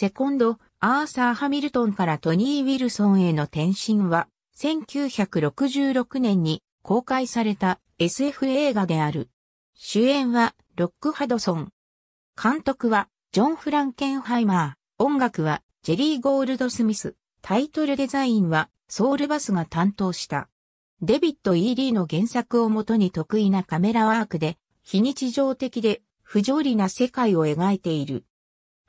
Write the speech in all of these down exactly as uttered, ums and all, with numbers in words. セコンド、アーサー・ハミルトンからトニー・ウィルソンへの転身は、せんきゅうひゃくろくじゅうろくねんに公開された エスエフ 映画である。主演は、ロック・ハドソン。監督は、ジョン・フランケンハイマー。音楽は、ジェリー・ゴールドスミス。タイトルデザインは、ソウルバスが担当した。デビッド・イーリーの原作をもとに得意なカメラワークで、非日常的で不条理な世界を描いている。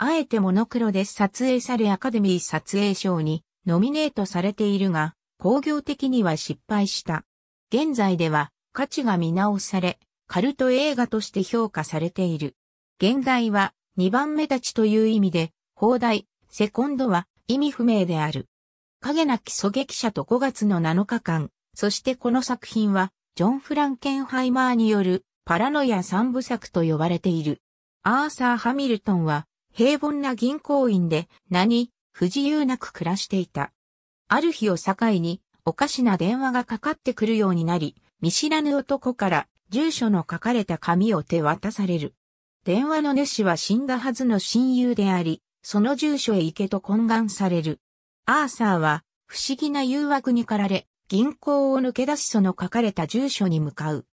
あえてモノクロで撮影されアカデミー撮影賞にノミネートされているが、興行的には失敗した。現在では価値が見直され、カルト映画として評価されている。原題はにばんめ立ちという意味で、邦題、セコンドは意味不明である。影なき狙撃者とごがつのなのかかん。そしてこの作品は、ジョン・フランケンハイマーによるパラノイア三部作と呼ばれている。アーサー・ハミルトンは平凡な銀行員で何不自由なく暮らしていた。ある日を境におかしな電話がかかってくるようになり、見知らぬ男から住所の書かれた紙を手渡される。電話の主は死んだはずの親友であり、その住所へ行けと懇願される。アーサーは不思議な誘惑に駆られ、銀行を抜け出しその書かれた住所に向かう。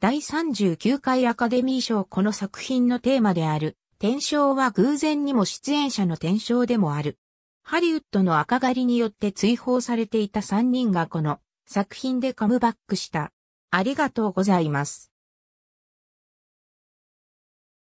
だいさんじゅうきゅうかいアカデミー賞この作品のテーマである、転生は偶然にも出演者の転生でもある。ハリウッドの赤狩りによって追放されていたさんにんがこの作品でカムバックした。ありがとうございます。